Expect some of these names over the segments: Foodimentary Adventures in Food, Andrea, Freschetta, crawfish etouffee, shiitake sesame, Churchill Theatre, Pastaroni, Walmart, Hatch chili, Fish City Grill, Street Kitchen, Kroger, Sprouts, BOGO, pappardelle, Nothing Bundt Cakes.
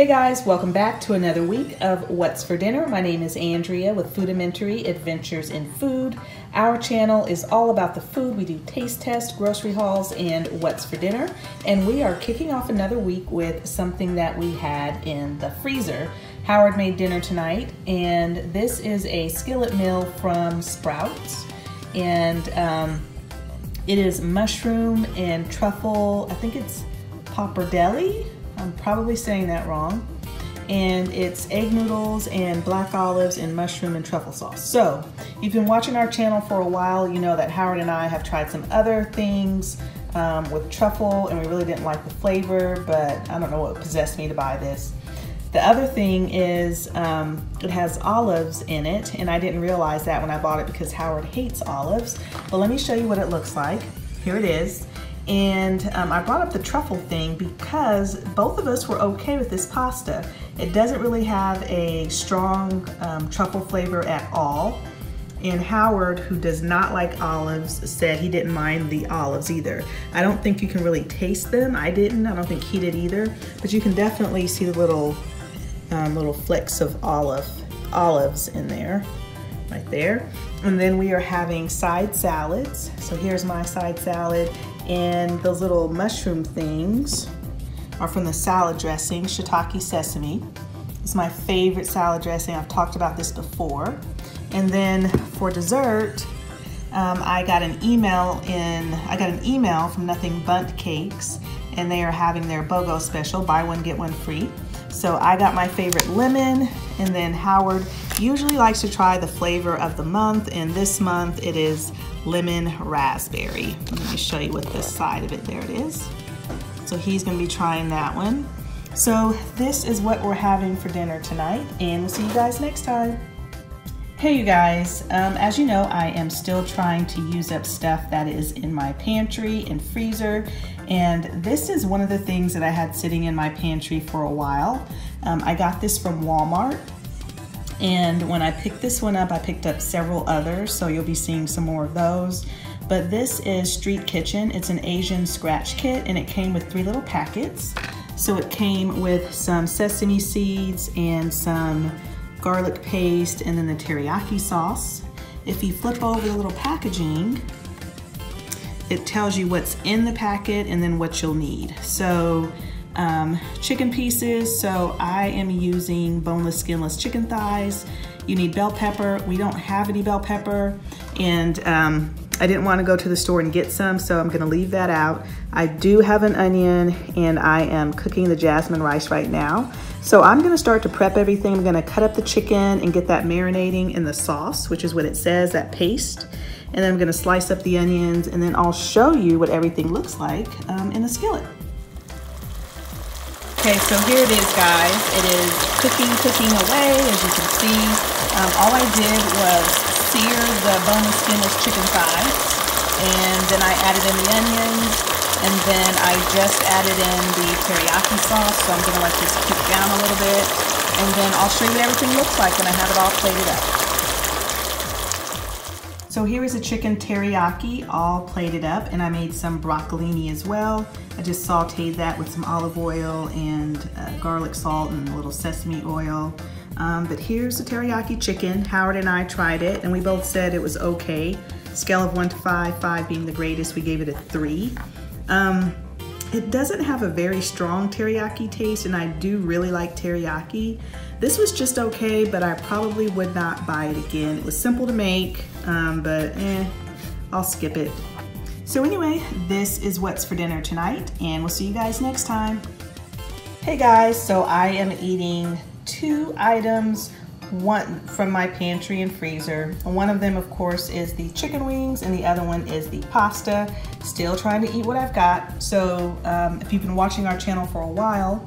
Hey guys, welcome back to another week of What's for Dinner. My name is Andrea with Foodimentary Adventures in Food. Our channel is all about the food. We do taste tests, grocery hauls, and What's for Dinner. And we are kicking off another week with something that we had in the freezer. Howard made dinner tonight, and this is a skillet meal from Sprouts. And it is mushroom and truffle, I think it's pappardelle. I'm probably saying that wrong. And it's egg noodles and black olives and mushroom and truffle sauce. So, you've been watching our channel for a while. You know that Howard and I have tried some other things with truffle, and we really didn't like the flavor, but I don't know what possessed me to buy this. The other thing is it has olives in it, and I didn't realize that when I bought it because Howard hates olives. But let me show you what it looks like. Here it is. And I brought up the truffle thing because both of us were okay with this pasta. It doesn't really have a strong truffle flavor at all. And Howard, who does not like olives, said he didn't mind the olives either. I don't think you can really taste them. I didn't. I don't think he did either. But you can definitely see the little flecks of olives in there, right there. And then we are having side salads. So here's my side salad. And those little mushroom things are from the salad dressing, shiitake sesame. It's my favorite salad dressing. I've talked about this before. And then for dessert, I got an email from Nothing Bundt Cakes, and they are having their BOGO special, buy one, get one free. So I got my favorite lemon, and then Howard usually likes to try the flavor of the month, and this month it is lemon raspberry. Let me show you what this side of it, there it is. So he's gonna be trying that one. So this is what we're having for dinner tonight, and we'll see you guys next time. Hey you guys, as you know, I am still trying to use up stuff that is in my pantry and freezer, and this is one of the things that I had sitting in my pantry for a while. I got this from Walmart, and when I picked this one up, I picked up several others, so you'll be seeing some more of those. But this is Street Kitchen. It's an Asian scratch kit, and it came with 3 little packets. So it came with some sesame seeds and some garlic paste and then the teriyaki sauce. If you flip over the little packaging, it tells you what's in the packet and then what you'll need. So chicken pieces, so I am using boneless, skinless chicken thighs. You need bell pepper. We don't have any bell pepper, and I didn't want to go to the store and get some, so I'm gonna leave that out. I do have an onion, and I am cooking the jasmine rice right now. So I'm gonna start to prep everything. I'm gonna cut up the chicken and get that marinating in the sauce, which is what it says, that paste. And then I'm gonna slice up the onions, and then I'll show you what everything looks like in the skillet. Okay, so here it is, guys. It is cooking away, as you can see. All I did was sear the boneless, skinless chicken thighs, and then I added in the onions, and then I just added in the teriyaki sauce, so I'm gonna let this cook down a little bit, and then I'll show you what everything looks like when I have it all plated up. So here is the chicken teriyaki all plated up, and I made some broccolini as well. I just sauteed that with some olive oil and garlic salt and a little sesame oil. But here's the teriyaki chicken. Howard and I tried it, and we both said it was okay. Scale of 1 to 5, 5 being the greatest, we gave it a 3. It doesn't have a very strong teriyaki taste, and I do really like teriyaki. This was just okay, but I probably would not buy it again. It was simple to make, but I'll skip it. So anyway, this is what's for dinner tonight, and we'll see you guys next time. Hey guys, so I am eating 2 items, one from my pantry and freezer. One of them, of course, is the chicken wings, and the other one is the pasta. Still trying to eat what I've got. So if you've been watching our channel for a while,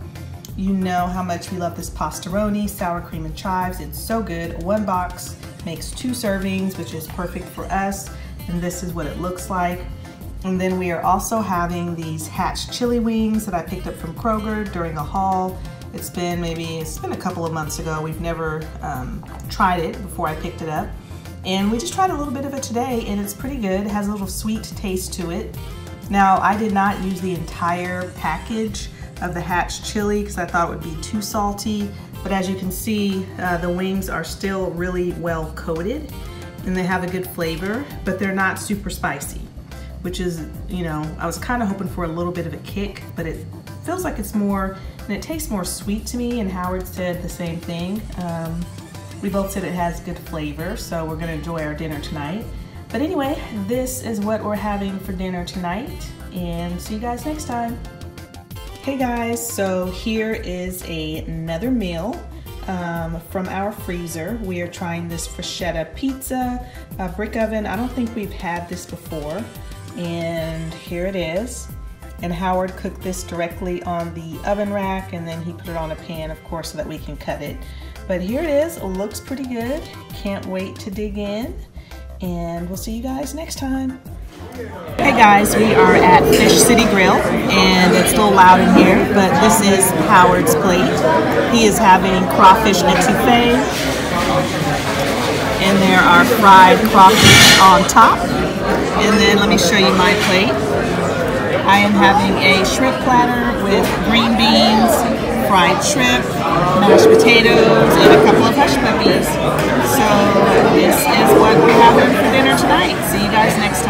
you know how much we love this pastaroni, sour cream and chives. It's so good. One box makes 2 servings, which is perfect for us. And this is what it looks like. And then we are also having these Hatch chili wings that I picked up from Kroger during a haul. It's been a couple of months ago. We've never tried it before I picked it up. And we just tried a little bit of it today, and it's pretty good. It has a little sweet taste to it. Now, I did not use the entire package. of the Hatch chili because I thought it would be too salty. But as you can see, the wings are still really well coated and they have a good flavor, but they're not super spicy, which is, you know, I was kind of hoping for a little bit of a kick, but it feels like it's more, and it tastes more sweet to me, and Howard said the same thing. We both said it has good flavor, so we're gonna enjoy our dinner tonight. But anyway, this is what we're having for dinner tonight, and see you guys next time. Hey guys, so here is another meal from our freezer. We are trying this Freschetta pizza, a brick oven. I don't think we've had this before, and here it is. And Howard cooked this directly on the oven rack, and then he put it on a pan, of course, so that we can cut it. But here it is, it looks pretty good. Can't wait to dig in. And we'll see you guys next time. Hey guys, we are at Fish City Grill, and it's a little loud in here, but this is Howard's plate. He is having crawfish etouffee, and there are fried crawfish on top. And then let me show you my plate. I am having a shrimp platter with green beans, fried shrimp, mashed potatoes, and a couple of hush puppies. So this is what we're having for dinner tonight. See you guys next